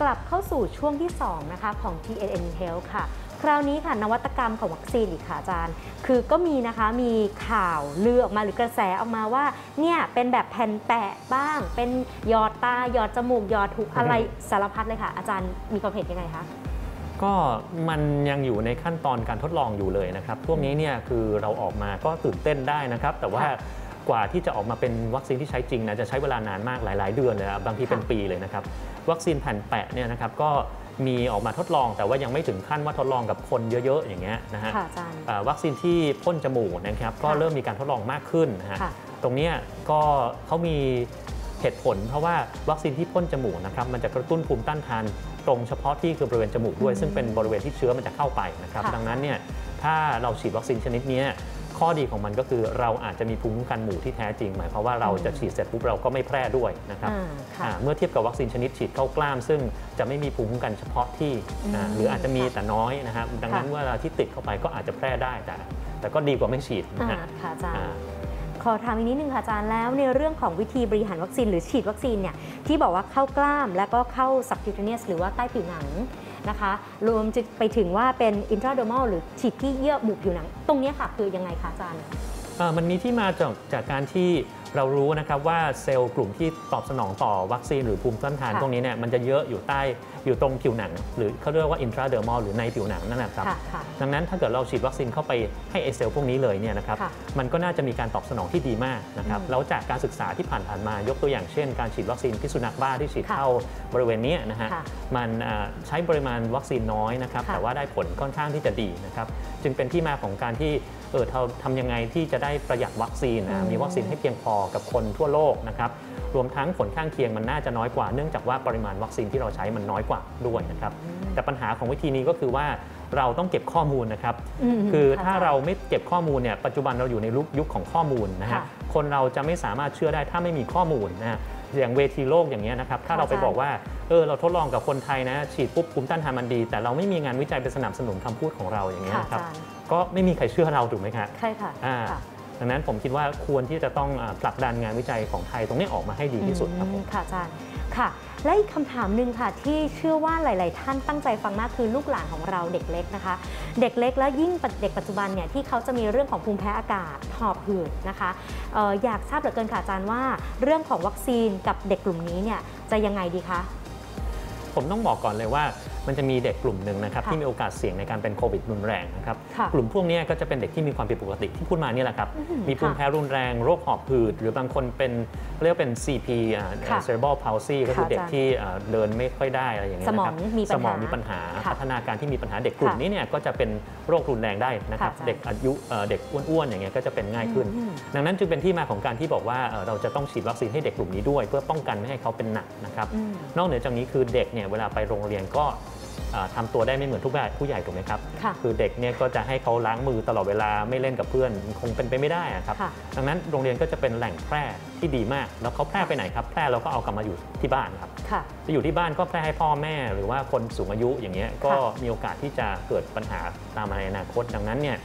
กลับเข้าสู่ช่วงที่2นะคะของ TNN Health ค่ะคราวนี้ค่ะนวัตกรรมของวัคซีนอีกค่ะอาจารย์คือก็มีนะคะมีข่าวลือออกมาหรือกระแสออกมาว่าเนี่ยเป็นแบบแผ่นแปะบ้างเป็นหยอดตาหยอดจมูกหยอดหูอะไรสารพัดเลยค่ะอาจารย์มีความเห็นยังไงคะก็มันยังอยู่ในขั้นตอนการทดลองอยู่เลยนะครับพวกนี้เนี่ยคือเราออกมาก็ตื่นเต้นได้นะครับแต่ว่ากว่าที่จะออกมาเป็นวัคซีนที่ใช้จริงนะจะใช้เวลานานมากหลายๆเดือนเลยบางทีเป็นปีเลยนะครับวัคซีนแผ่นแปะเนี่ยนะครับก็มีออกมาทดลองแต่ว่ายังไม่ถึงขั้นว่าทดลองกับคนเยอะๆอย่างเงี้ยนะฮะวัคซีนที่พ่นจมูกนะครับก็เริ่มมีการทดลองมากขึ้นนะฮะตรงนี้ก็เขามีเหตุผลเพราะว่าวัคซีนที่พ่นจมูกนะครับมันจะกระตุ้นภูมิต้านทานตรงเฉพาะที่คือบริเวณจมูกด้วยซึ่งเป็นบริเวณที่เชื้อมันจะเข้าไปนะครับดังนั้นเนี่ยถ้าเราฉีดวัคซีนชนิดนี้ข้อดีของมันก็คือเราอาจจะมีภูมิคุ้มกันหมู่ที่แท้จริงหมายความว่าเราจะฉีดเสร็จปุ๊บเราก็ไม่แพร่ด้วยนะครับเมื่อเทียบกับวัคซีนชนิดฉีดเข้ากล้ามซึ่งจะไม่มีภูมิคุ้มกันเฉพาะที่หรืออาจจะมีแต่น้อยนะครับดังนั้นเวลาที่ติดเข้าไปก็อาจจะแพร่ได้แต่ก็ดีกว่าไม่ฉีดนะค่ะอาจารย์ขอถามอีกนิดนึงค่ะอาจารย์แล้วในเรื่องของวิธีบริหารวัคซีนหรือฉีดวัคซีนเนี่ยที่บอกว่าเข้ากล้ามและก็เข้า subcutaneous หรือว่าใต้ผิวหนังนะคะรวมจะไปถึงว่าเป็น intradermal หรือฉีดที่เยื่อบุผิวหนังตรงนี้ค่ะคือยังไงคะอาจารย์มันมีที่มาจากการที่เรารู้นะครับว่าเซลล์กลุ่มที่ตอบสนองต่อวัคซีนหรือภูมิต้านทานตรงนี้เนี่ยมันจะเยอะอยู่ตรงผิวหนังหรือเขาเรียกว่า intradermal หรือในผิวหนังนั่นแหละครับดังนั้นถ้าเกิดเราฉีดวัคซีนเข้าไปให้ไอเซลล์พวกนี้เลยเนี่ยนะครับมันก็น่าจะมีการตอบสนองที่ดีมากนะครับแล้วจากการศึกษาที่ผ่านมายกตัวอย่างเช่นการฉีดวัคซีนพิษสุนัขบ้าที่ฉีดเข้าบริเวณนี้นะฮะมันใช้ปริมาณวัคซีนน้อยนะครับแต่ว่าได้ผลค่อนข้างที่จะดีนะครับจึงเป็นที่มาของการที่ทำยังไงที่จะได้ประหยัดวัคซีนมีวัคซีนให้เพียงพอกับคนทั่วโลกนะครับรวมทั้งผลข้างเคียงมันน่าจะน้อยกว่าเนื่องจากว่าปริมาณวัคซีนที่เราใช้มันน้อยกว่าด้วยนะครับแต่ปัญหาของวิธีนี้ก็คือว่าเราต้องเก็บข้อมูลนะครับคือถ้าเราไม่เก็บข้อมูลเนี่ยปัจจุบันเราอยู่ในยุคของข้อมูลนะฮะคนเราจะไม่สามารถเชื่อได้ถ้าไม่มีข้อมูลนะอย่างเวทีโลกอย่างนี้นะครับถ้าเราไปบอกว่าเราทดลองกับคนไทยนะฉีดปุ๊บภูมิต้านทานมันดีแต่เราไม่มีงานวิจัยไปสนับสนุนคำพูดของเราอย่างนี้นะครับก็ไม่มีใครเชื่อเราถูกไหมครับใช่ค่ะดังนั้นผมคิดว่าควรที่จะต้องผลักดันงานวิจัยของไทยตรงนี้ออกมาให้ดีที่สุดครับผมค่ะอาจารย์ค่ะและอีกคำถามหนึ่งค่ะที่เชื่อว่าหลายๆท่านตั้งใจฟังมากคือลูกหลานของเราเด็กเล็กนะคะเด็กเล็กแล้วยิ่งเด็กปัจจุบันเนี่ยที่เขาจะมีเรื่องของภูมิแพ้อากาศหอบหืดนะคะอยากทราบเหลือเกินค่ะอาจารย์ว่าเรื่องของวัคซีนกับเด็กกลุ่มนี้เนี่ยจะยังไงดีคะผมต้องบอกก่อนเลยว่ามันจะมีเด็กกลุ่มหนึ่งนะครับที่มีโอกาสเสี่ยงในการเป็นโควิดรุนแรงนะครับกลุ่มพวกนี้ก็จะเป็นเด็กที่มีความผิดปกติที่พูดมานี่แหละครับมีภูมิแพ้รุนแรงโรคหอบหืดหรือบางคนเป็นเรียกเป็น CP cerebral palsy ก็คือเด็กที่เดินไม่ค่อยได้อะไรอย่างเงี้ยนะครับสมองมีปัญหาพัฒนาการที่มีปัญหาเด็กกลุ่มนี้เนี่ยก็จะเป็นโรครุนแรงได้นะครับเด็กอายุเด็กอ้วนๆอย่างเงี้ยก็จะเป็นง่ายขึ้นดังนั้นจึงเป็นที่มาของการที่บอกว่าเราจะต้องฉีดวัคซีนให้เด็กกลุ่มนี้ด้วยเพื่อป้องกันไม่ให้เขาเป็นหนักนะครับนอกเหนือจากนี้คือเด็กเนี่ยเวลาไปโรงเรียนก็ทำตัวได้ไม่เหมือนทุกผู้ใหญ่ถูกไหมครับคือเด็กเนี่ยก็จะให้เขาล้างมือตลอดเวลาไม่เล่นกับเพื่อนคงเป็นไปไม่ได้ครับดังนั้นโรงเรียนก็จะเป็นแหล่งแพร่ที่ดีมากแล้วเขาแพร่ไปไหนครับแพร่เราก็เอากลับมาอยู่ที่บ้านครับจะอยู่ที่บ้านก็แพร่ให้พ่อแม่หรือว่าคนสูงอายุอย่างเงี้ยก็มีโอกาสที่จะเกิดปัญหาตามมาในอนาคตดังนั้นเนี่ย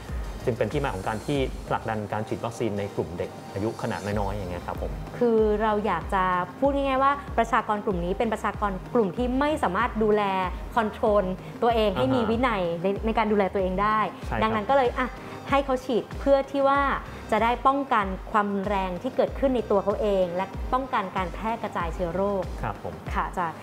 จึงเป็นที่มาของการที่ผลักดันการฉีดวัคซีนในกลุ่มเด็กอายุขนาดน้อยๆอย่างเงี้ยครับผมคือเราอยากจะพูดง่ายๆว่าประชากรกลุ่มนี้เป็นประชากรกลุ่มที่ไม่สามารถดูแลคอนโทรลตัวเองให้มีวินัยในการดูแลตัวเองได้ดังนั้นก็เลยให้เขาฉีดเพื่อที่ว่าจะได้ป้องกันความแรงที่เกิดขึ้นในตัวเขาเองและป้องกันการแพร่กระจายเชื้อโรคครับผมค่ะอาจารย์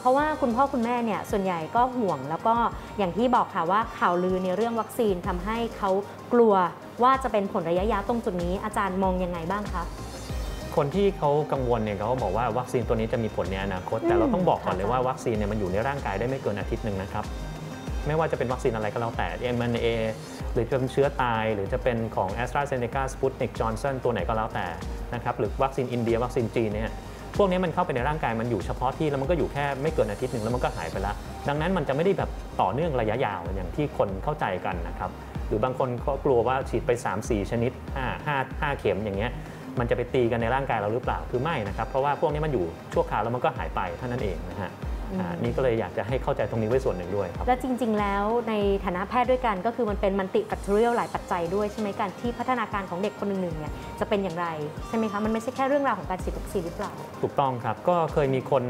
เพราะว่าคุณพ่อคุณแม่เนี่ยส่วนใหญ่ก็ห่วงแล้วก็อย่างที่บอกค่ะว่าข่าวลือในเรื่องวัคซีนทำให้เขากลัวว่าจะเป็นผลระยะยาวตรงจุดนี้อาจารย์มองยังไงบ้างคะคนที่เขากังวลเนี่ยเขาบอกว่าวัคซีนตัวนี้จะมีผลในอนาคตแต่เราต้องบอกก่อนเลยว่าวัคซีนเนี่ยมันอยู่ในร่างกายได้ไม่เกินอาทิตย์หนึ่งนะครับไม่ว่าจะเป็นวัคซีนอะไรก็แล้วแต่ mRNA หรือจะเป็นเชื้อตายหรือจะเป็นของ AstraZeneca Sputnik Johnson ตัวไหนก็แล้วแต่นะครับหรือวัคซีนอินเดียวัคซีนจีนเนี่ยพวกนี้มันเข้าไปในร่างกายมันอยู่เฉพาะที่แล้วมันก็อยู่แค่ไม่เกินอาทิตย์หนึ่งแล้วมันก็หายไปละดังนั้นมันจะไม่ได้แบบต่อเนื่องระยะยาวอย่างที่คนเข้าใจกันนะครับหรือบางคนก็กลัวว่าฉีดไป 3-4 ชนิด 5 เข็มอย่างเงี้ยมันจะไปตีกันในร่างกายเราหรือเปล่าคือไม่นะครับเพราะว่าพวกนี้มันอยู่ชั่วคราวแล้วมันก็หายไปเท่านั้นเองนะฮะ นี่ก็เลยอยากจะให้เข้าใจตรงนี้ไว้ส่วนหนึ่งด้วยครับและจริงๆแล้วในฐานะแพทย์ด้วยกันก็คือมันเป็นมัลติแฟกทอเรียลหลายปัจจัยด้วยใช่ไหมการที่พัฒนาการของเด็กคนหนึ่งเนี่ยจะเป็นอย่างไรใช่ไหมคะมันไม่ใช่แค่เรื่องราวของการฉีดวัคซีนหรือเปล่าถูกต้องครับก็เคยมีคน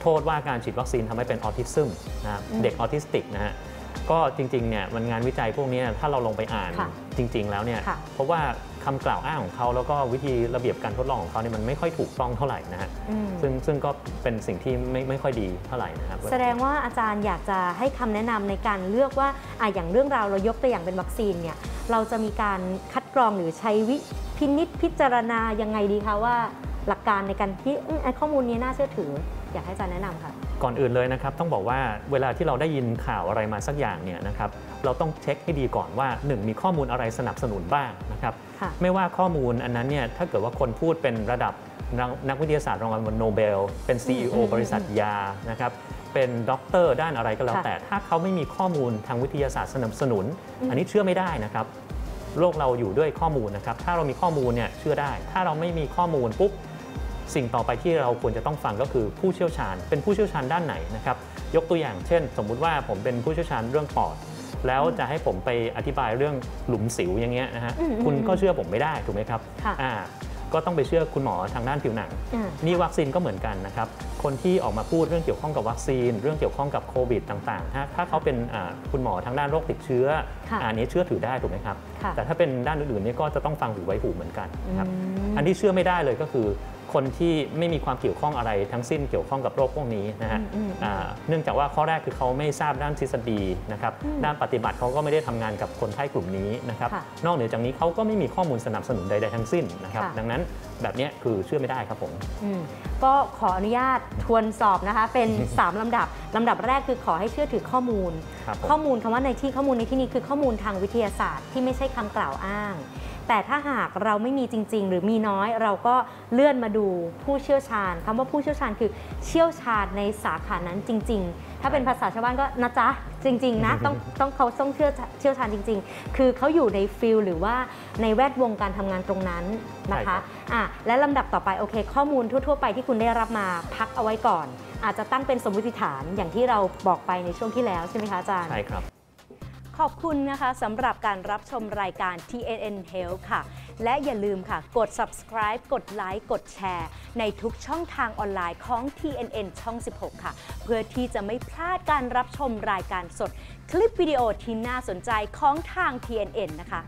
โทษว่าการฉีดวัคซีนทำให้เป็นออทิซึมนะครับเด็กออทิสติกนะฮะก็จริงๆเนี่ยมันงานวิจัยพวกนี้ถ้าเราลงไปอ่านจริงๆแล้วเนี่ยเพราะว่าคำกล่าวอ้างของเขาแล้วก็วิธีระเบียบการทดลองของเขาเนี่ยมันไม่ค่อยถูกต้องเท่าไหร่นะฮะซึ่งก็เป็นสิ่งที่ไม่ค่อยดีเท่าไหร่นะครับแสดงว่าอาจารย์อยากจะให้คำแนะนำในการเลือกว่าอย่างเรื่องราวเรายกตัวอย่างเป็นวัคซีนเนี่ยเราจะมีการคัดกรองหรือใช้วิพินิจพิจารณายังไงดีคะว่าหลักการในการที่ข้อมูลนี้น่าเชื่อถืออยากให้อาจารย์แนะนำค่ะก่อนอื่นเลยนะครับต้องบอกว่าเวลาที่เราได้ยินข่าวอะไรมาสักอย่างเนี่ยนะครับเราต้องเช็คให้ดีก่อนว่า1มีข้อมูลอะไรสนับสนุนบ้างนะครับไม่ว่าข้อมูลอันนั้นเนี่ยถ้าเกิดว่าคนพูดเป็นระดับนักวิทยาศาสตร์รางวัลโนเบลเป็น CEO บริษัทยานะครับเป็นด็อกเตอร์ด้านอะไรก็แล้วแต่ถ้าเขาไม่มีข้อมูลทางวิทยาศาสตร์สนับสนุนอันนี้เชื่อไม่ได้นะครับโลกเราอยู่ด้วยข้อมูลนะครับถ้าเรามีข้อมูลเนี่ยเชื่อได้ถ้าเราไม่มีข้อมูลปุ๊บสิ่งต่อไปที่เราควรจะต้องฟังก็คือผู้เชี่ยวชาญเป็นผู้เชี่ยวชาญด้านไหนนะครับยกตัวอย่างเช่นสมมุติว่าผมเป็นผู้เชี่ยวชาญเรื่องปอดแล้วจะให้ผมไปอธิบายเรื่องหลุมสิวอย่างเงี้ยนะฮะคุณก็เชื่อผมไม่ได้ถูกไหมครับก็ต้องไปเชื่อคุณหมอทางด้านผิวหนังนี่วัคซีนก็เหมือนกันนะครับคนที่ออกมาพูดเรื่องเกี่ยวข้องกับวัคซีนเรื่องเกี่ยวข้องกับโควิดต่างๆถ้าเขาเป็นคุณหมอทางด้านโรคติดเชื้ออันนี้เชื่อถือได้ถูกไหมครับแต่ถ้าเป็นด้านอื่นๆนี่ก็จะต้องฟังหูไว้หูเหมือนกันครับอันที่เชื่อไม่ได้เลยก็คือคนที่ไม่มีความเกี่ยวข้องอะไรทั้งสิ้นเกี่ยวข้องกับโรคพวกนี้นะฮะเนื่องจากว่าข้อแรกคือเขาไม่ทราบด้านทฤษฎีนะครับด้านปฏิบัติเขาก็ไม่ได้ทำงานกับคนไข้กลุ่มนี้นะครับนอกเหนือจากนี้เขาก็ไม่มีข้อมูลสนับสนุนใดๆทั้งสิ้นนะครับดังนั้นแบบนี้คือเชื่อไม่ได้ครับผมก็ขออนุญาตทวนสอบนะคะเป็น3ลำดับลำดับแรกคือขอให้เชื่อถือข้อมูลคำว่าในที่ข้อมูลในที่นี้คือข้อมูลทางวิทยาศาสตร์ที่ไม่ใช่คำกล่าวอ้างแต่ถ้าหากเราไม่มีจริงๆหรือมีน้อยเราก็เลื่อนมาดูผู้เชี่ยวชาญคำว่าผู้เชี่ยวชาญคือเชี่ยวชาญในสาขานั้นจริงๆถ้าเป็นภาษาชาวบ้านก็นะจ๊ะจริงๆนะต้องเขาต้องเชี่ยวชาญจริงๆคือเขาอยู่ในฟิลหรือว่าในแวดวงการทำงานตรงนั้นนะคะและลำดับต่อไปโอเคข้อมูลทั่วๆไปที่คุณได้รับมาพักเอาไว้ก่อนอาจจะตั้งเป็นสมมติฐานอย่างที่เราบอกไปในช่วงที่แล้วใช่ไหมคะอาจารย์ใช่ครับขอบคุณนะคะสำหรับการรับชมรายการ TNN Health ค่ะและอย่าลืมค่ะกด subscribe กดไลค์กดแชร์ในทุกช่องทางออนไลน์ของ TNN ช่อง 16 ค่ะเพื่อที่จะไม่พลาดการรับชมรายการสดคลิปวิดีโอที่น่าสนใจของทาง TNN นะคะ